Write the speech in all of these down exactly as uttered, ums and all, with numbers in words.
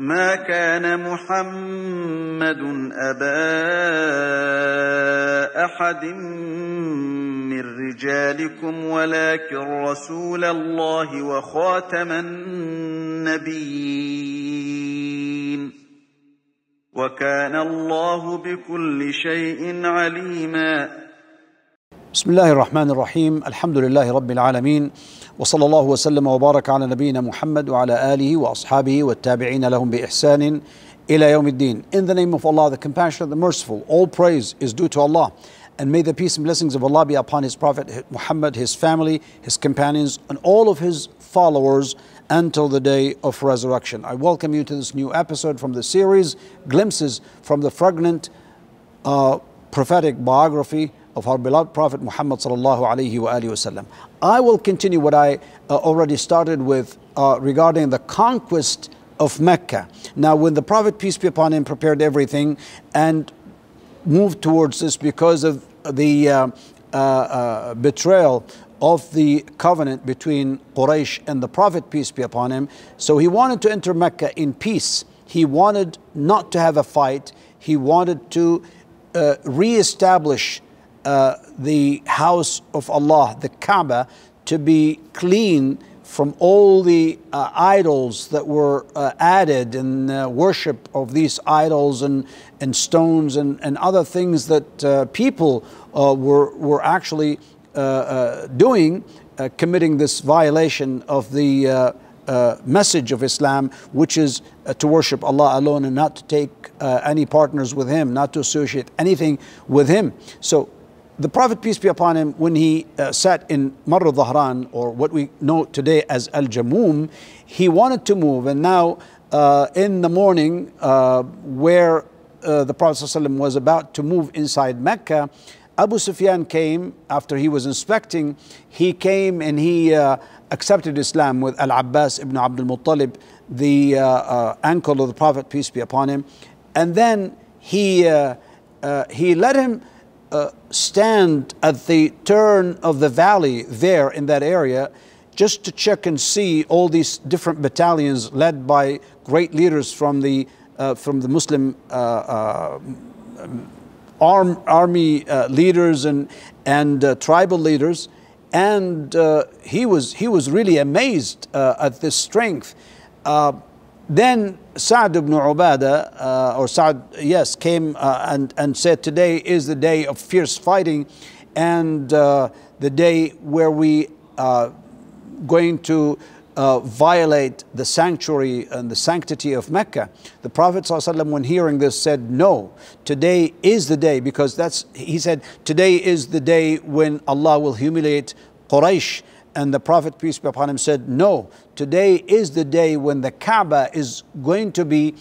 ما كان محمد أبا أحد من رجالكم ولكن رسول الله وخاتم النبيين وكان الله بكل شيء عليما. بسم الله الرحمن الرحيم. الحمد لله رب العالمين وصلى الله وسلم وبارك على نبينا محمد وعلى آله وأصحابه والتابعين لهم بإحسان إلى يوم الدين. In the name of Allah, the Compassionate, the Merciful, all praise is due to Allah. And may the peace and blessings of Allah be upon His Prophet Muhammad, his family, his companions, and all of his followers until the day of resurrection. I welcome you to this new episode from the series, Glimpses from the Fragrant uh, Prophetic Biography of our beloved Prophet Muhammad sallallahu alayhi wa alihi wasallam. I will continue what I uh, already started with uh, regarding the conquest of Mecca. Now, when the Prophet, peace be upon him, prepared everything and moved towards this because of the uh, uh, uh, betrayal of the covenant between Quraysh and the Prophet, peace be upon him, so he wanted to enter Mecca in peace. He wanted not to have a fight. He wanted to uh, re-establish Uh, the house of Allah, the Kaaba, to be clean from all the uh, idols that were uh, added and uh, worship of these idols and, and stones and, and other things that uh, people uh, were, were actually uh, uh, doing, uh, committing this violation of the uh, uh, message of Islam, which is uh, to worship Allah alone and not to take uh, any partners with Him, not to associate anything with Him. So the Prophet, peace be upon him, when he uh, sat in Marr al-Dhahran, or what we know today as Al-Jamum, he wanted to move. And now uh, in the morning uh, where uh, the Prophet ﷺ was about to move inside Mecca, Abu Sufyan came after he was inspecting. He came and he uh, accepted Islam with Al Abbas ibn Abdul Muttalib, the uh, uh, uncle of the Prophet, peace be upon him. And then he, uh, uh, he led him Uh, stand at the turn of the valley there in that area, just to check and see all these different battalions led by great leaders from the uh, from the Muslim uh, uh, arm, army uh, leaders and and uh, tribal leaders, and uh, he was he was really amazed uh, at this strength. Uh, Then Sa'd ibn Ubada, uh, or Sa'd, yes, came uh, and, and said, today is the day of fierce fighting and uh, the day where we are going to uh, violate the sanctuary and the sanctity of Mecca. The Prophet ﷺ, when hearing this, said, no, today is the day, because that's, he said, today is the day when Allah will humiliate Quraysh. And the Prophet, peace be upon him, said, no, today is the day when the Kaaba is going to be uh,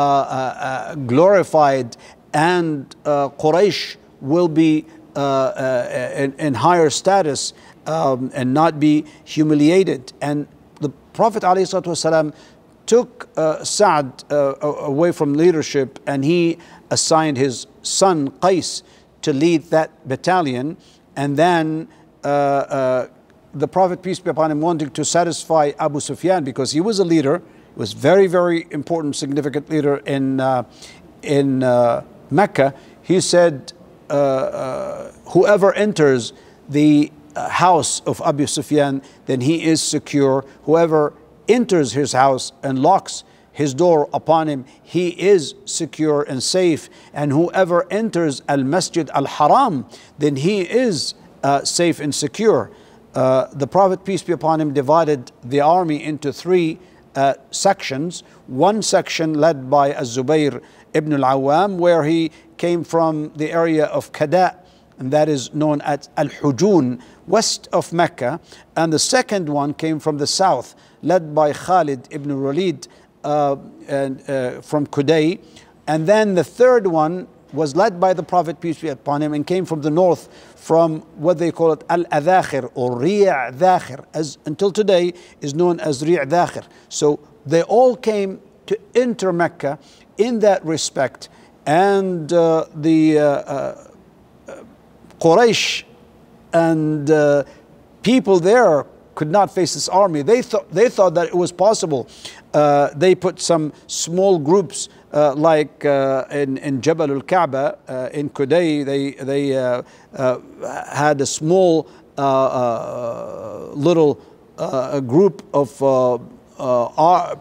uh, glorified and uh, Quraysh will be uh, uh, in, in higher status um, and not be humiliated. And the Prophet ﷺ took uh, Sa'd uh, away from leadership, and he assigned his son Qais to lead that battalion. And then uh, uh, the Prophet, peace be upon him, wanting to satisfy Abu Sufyan, because he was a leader, was very, very important, significant leader in, uh, in uh, Mecca. He said, uh, uh, whoever enters the house of Abu Sufyan, then he is secure. Whoever enters his house and locks his door upon him, he is secure and safe. And whoever enters Al-Masjid Al-Haram, then he is uh, safe and secure. Uh, the Prophet, peace be upon him, divided the army into three uh, sections. One section led by Az-Zubayr ibn al-Awwam, where he came from the area of Kada, and that is known as Al-Hujun, west of Mecca. And the second one came from the south, led by Khalid ibn al-Walid uh, and, uh, from Kuday. And then the third one was led by the Prophet, peace be upon him, and came from the north, from what they call it Al-Adhakhir or Ri'-Dhakhir, as until today is known as Ri'-Dhakhir. So they all came to enter Mecca in that respect. And uh, the uh, uh, Quraysh and uh, people there could not face this army. They, th they thought that it was possible Uh, they put some small groups uh, like uh, in, in Jabal al-Kaaba, uh, in Qudai, they, they uh, uh, had a small uh, uh, little uh, group of uh, uh,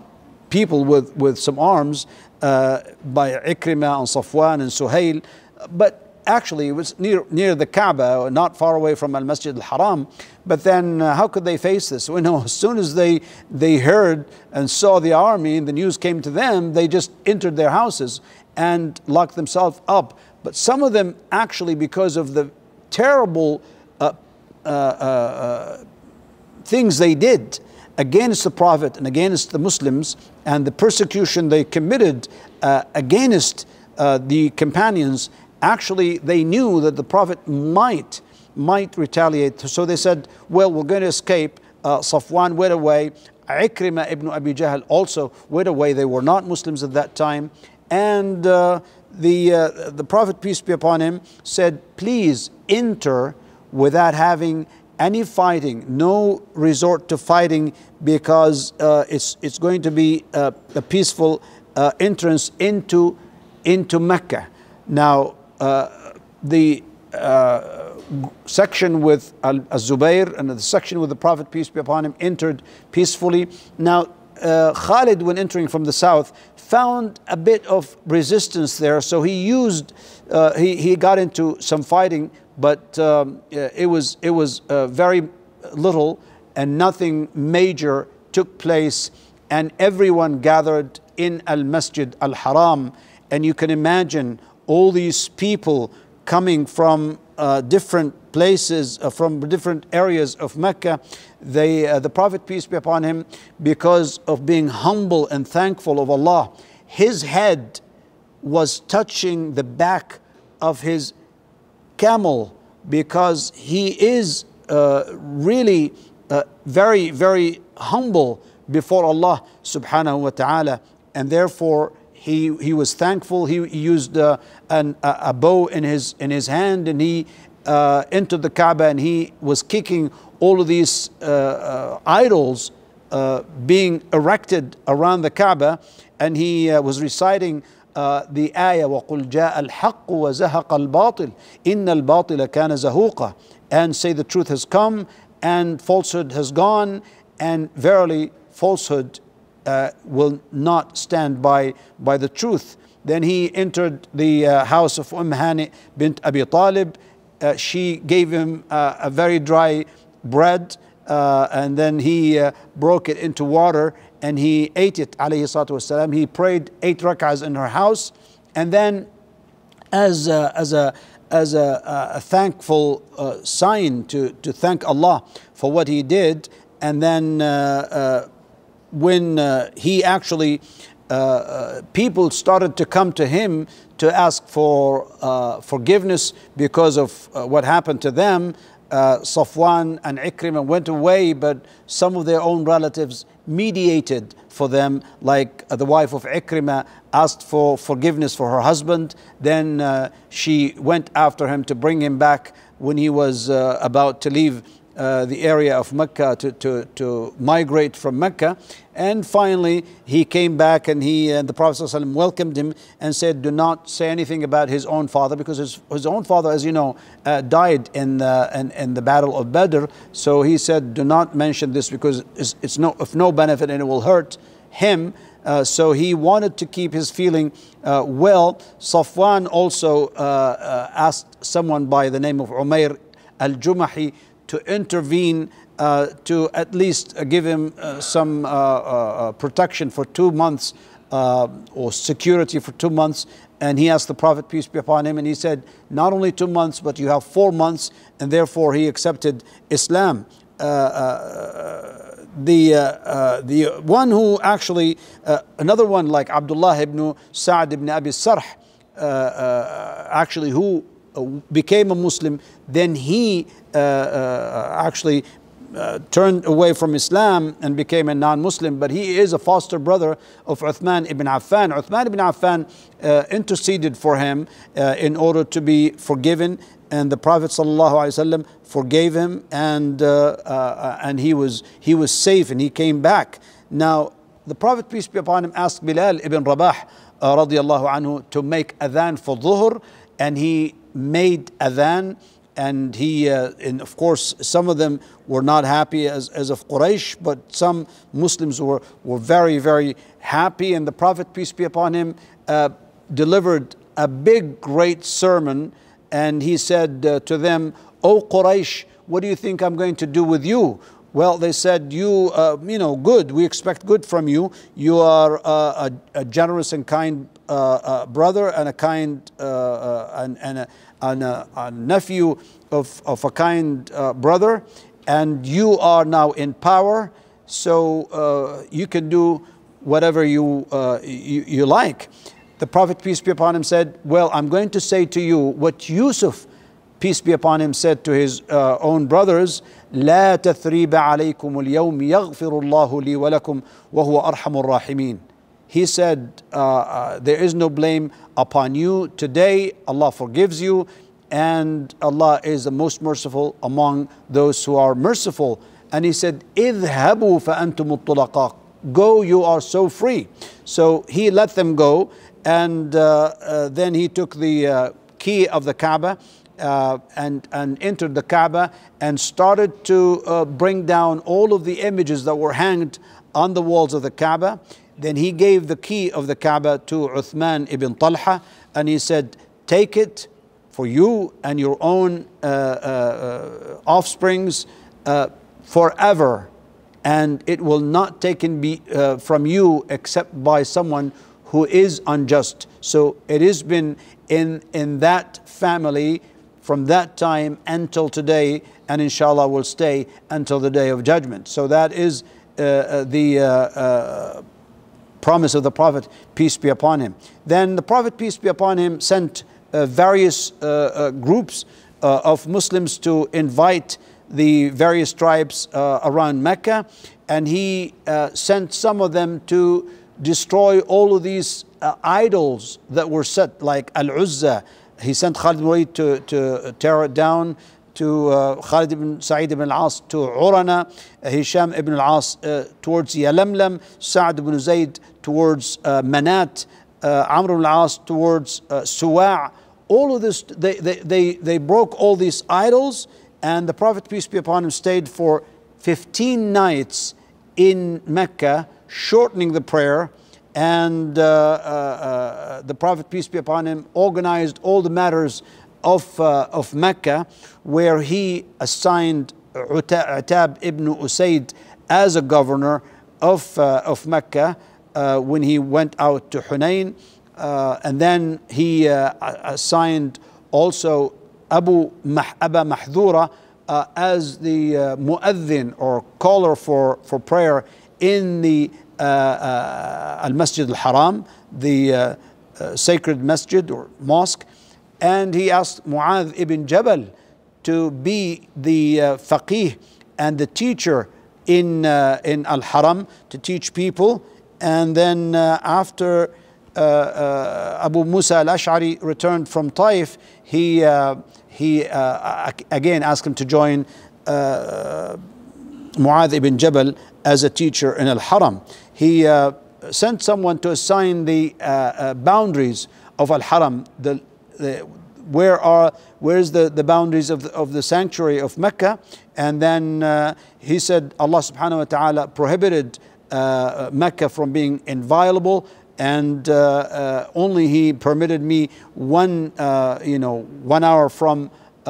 people with, with some arms uh, by Ikrimah and Safwan and Suhail. But actually, it was near, near the Kaaba, not far away from Al-Masjid Al-Haram. But then uh, how could they face this? We know as soon as they, they heard and saw the army, and the news came to them, they just entered their houses and locked themselves up. But some of them actually, because of the terrible uh, uh, uh, things they did against the Prophet and against the Muslims, and the persecution they committed uh, against uh, the companions, actually, they knew that the Prophet might, might retaliate. So they said, well, we're going to escape. Uh, Safwan went away. Ikrimah ibn Abi Jahl also went away. They were not Muslims at that time. And uh, the, uh, the Prophet, peace be upon him, said, please enter without having any fighting, no resort to fighting, because uh, it's, it's going to be uh, a peaceful uh, entrance into, into Mecca. Now, Uh, the uh, section with Az-Zubayr and the section with the Prophet, peace be upon him, entered peacefully. Now, uh, Khalid, when entering from the south, found a bit of resistance there. So he used, uh, he, he got into some fighting, but um, it was, it was uh, very little, and nothing major took place. And everyone gathered in Al-Masjid Al-Haram. And you can imagine all these people coming from uh, different places, uh, from different areas of Mecca. They, uh, the Prophet, peace be upon him, because of being humble and thankful of Allah, his head was touching the back of his camel, because he is uh, really uh, very, very humble before Allah subhanahu wa ta'ala, and therefore He, he was thankful. He used uh, an, a, a bow in his, in his hand, and he uh, entered the Kaaba, and he was kicking all of these uh, uh, idols uh, being erected around the Kaaba, and he uh, was reciting uh, the ayah, وَقُلْ جَاءَ الْحَقُّ وَزَهَقَ الْبَاطِلِ إِنَّ الْبَاطِلَ كَانَ زَهُوقًا, and say the truth has come and falsehood has gone, and verily falsehood Uh, will not stand by by the truth. Then he entered the uh, house of Umm Hani bint Abi Talib. Uh, she gave him uh, a very dry bread, uh, and then he uh, broke it into water, and he ate it, alayhi salatu wasalam. He prayed eight rak'ahs in her house, and then as uh, as a as a, a thankful uh, sign to to thank Allah for what he did. And then uh, uh, when uh, he actually, uh, uh, people started to come to him to ask for uh, forgiveness because of uh, what happened to them. Uh, Safwan and Ikrimah went away, but some of their own relatives mediated for them, like uh, the wife of Ikrimah asked for forgiveness for her husband. Then uh, she went after him to bring him back when he was uh, about to leave Uh, the area of Mecca, to, to, to migrate from Mecca. And finally, he came back, and he and the Prophet ﷺ welcomed him and said, do not say anything about his own father, because his, his own father, as you know, uh, died in, uh, in, in the Battle of Badr. So he said, do not mention this, because it's, it's no, of no benefit, and it will hurt him. Uh, so he wanted to keep his feeling uh, well. Safwan also uh, uh, asked someone by the name of Umair al-Jumahi to intervene, uh, to at least uh, give him uh, some uh, uh, protection for two months uh, or security for two months. And he asked the Prophet, peace be upon him, and he said, not only two months, but you have four months, and therefore he accepted Islam. Uh, uh, the, uh, uh, the one who actually, uh, another one like Abdullah ibn Sa'd ibn Abi al-Sarh, uh, uh, actually who became a Muslim, then he uh, uh, actually uh, turned away from Islam and became a non-Muslim, but he is a foster brother of Uthman ibn Affan. Uthman ibn Affan uh, interceded for him uh, in order to be forgiven, and the Prophet ﷺ forgave him, and, uh, uh, and he, was, he was safe, and he came back. Now, the Prophet, peace be upon him, asked Bilal ibn Rabah uh, radiallahu anhu to make adhan for dhuhr, and he made adhan. And he, uh, and of course, some of them were not happy as, as of Quraysh, but some Muslims were, were very, very happy. And the Prophet, peace be upon him, uh, delivered a big, great sermon. And he said uh, to them, "O Quraysh, what do you think I'm going to do with you?" Well, they said, you, uh, you know, good. We expect good from you. You are uh, a, a generous and kind uh, uh, brother, and a kind uh, uh, and, and, a, and a, a nephew of, of a kind uh, brother, and you are now in power, so uh, you can do whatever you, uh, you, you like. The Prophet, peace be upon him, said, "Well, I'm going to say to you what Yusuf, peace be upon him, said to his uh, own brothers, 'La tathriba alaykum al-yawm yaghfirullahu li wa lakum wa huwa arhamur rahimin.'" He said, uh, uh, there is no blame upon you today. Allah forgives you, and Allah is the most merciful among those who are merciful. And he said, "Idhabu fa antum at-tulaqa." Go, you are so free. So he let them go, and uh, uh, then he took the uh, key of the Kaaba, Uh, and, and entered the Kaaba and started to uh, bring down all of the images that were hanged on the walls of the Kaaba. Then he gave the key of the Kaaba to Uthman ibn Talha, and he said, "Take it for you and your own uh, uh, offsprings uh, forever, and it will not taken be uh, from you except by someone who is unjust." So it has been in, in that family from that time until today, and inshallah will stay until the day of judgment. So that is uh, the uh, uh, promise of the Prophet, peace be upon him. Then the Prophet, peace be upon him, sent uh, various uh, uh, groups uh, of Muslims to invite the various tribes uh, around Mecca, and he uh, sent some of them to destroy all of these uh, idols that were set, like Al-Uzza. He sent Khalid al-Murid to, to tear it down, to uh, Khalid ibn Sa'id ibn al-'As to Urana, Hisham ibn al-'As uh, towards Yalamlam, Sa'd ibn Zayd towards uh, Manat, uh, Amr ibn al-'As towards uh, Suwa'. All of this, they, they, they, they broke all these idols, and the Prophet, peace be upon him, stayed for fifteen nights in Mecca, shortening the prayer. And uh, uh, uh, the Prophet, peace be upon him, organized all the matters of, uh, of Mecca, where he assigned Atab ibn Usayd as a governor of, uh, of Mecca uh, when he went out to Hunayn. Uh, and then he uh, assigned also Abu Mahaba Mahdhura uh, as the uh, mu'adhin, or caller for, for prayer in the Uh, uh, Al-Masjid Al-Haram, the uh, uh, sacred masjid or mosque. And he asked Mu'adh ibn Jabal to be the uh, faqih and the teacher in, uh, in Al-Haram, to teach people. And then uh, after uh, uh, Abu Musa al-Ash'ari returned from Taif, he, uh, he uh, again asked him to join uh, Mu'adh ibn Jabal as a teacher in Al-Haram. He uh, sent someone to assign the uh, uh, boundaries of Al-Haram, the, the, where are, where's the, the boundaries of the, of the sanctuary of Mecca. And then uh, he said Allah subhanahu wa ta'ala prohibited uh, Mecca from being inviolable, and uh, uh, only he permitted me one, uh, you know, one hour from Uh,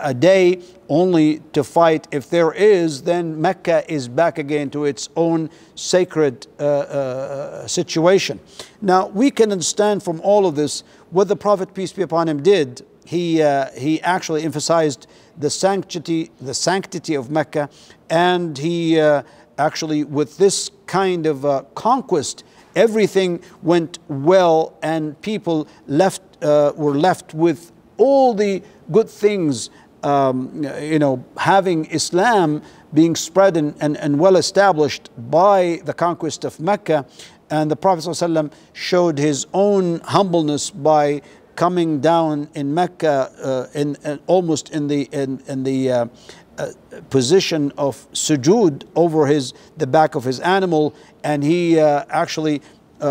uh, a day only to fight. If there is, then Mecca is back again to its own sacred uh, uh, situation. Now we can understand from all of this what the Prophet, peace be upon him, did. He uh, he actually emphasized the sanctity, the sanctity of Mecca, and he uh, actually, with this kind of uh, conquest, everything went well, and people left uh, were left with all the good things, um, you know, having Islam being spread and, and, and well established by the conquest of Mecca. And the Prophet ﷺ showed his own humbleness by coming down in Mecca uh, in, in almost in the in, in the uh, uh, position of sujood over his the back of his animal, and he uh, actually uh,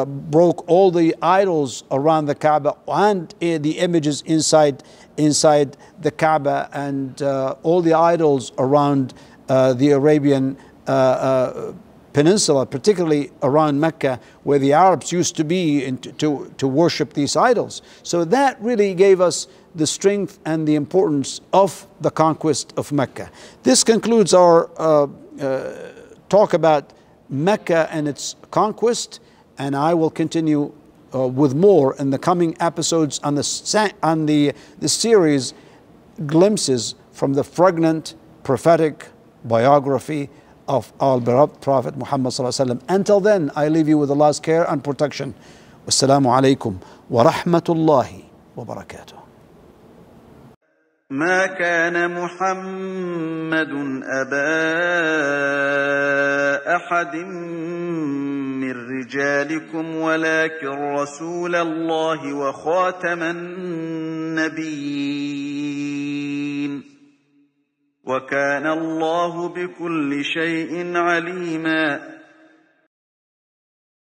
broke all the idols around the Kaaba and uh, the images inside inside the Kaaba, and uh, all the idols around uh, the Arabian uh, uh, Peninsula, particularly around Mecca, where the Arabs used to be in to, to, to worship these idols. So that really gave us the strength and the importance of the conquest of Mecca. This concludes our uh, uh, talk about Mecca and its conquest, and I will continue uh, with more in the coming episodes on the, on the, the series Glimpses from the Fragrant Prophetic Biography of our beloved Prophet Muhammad ﷺ. Until then, I leave you with Allah's care and protection. Wassalamu alaikum wa rahmatullahi wa barakatuh. ما كان محمد أبا أحد من رجالكم ولكن رسول الله وخاتم النبيين وَكَانَ اللَّهُ بِكُلِّ شَيْءٍ عَلِيمًا.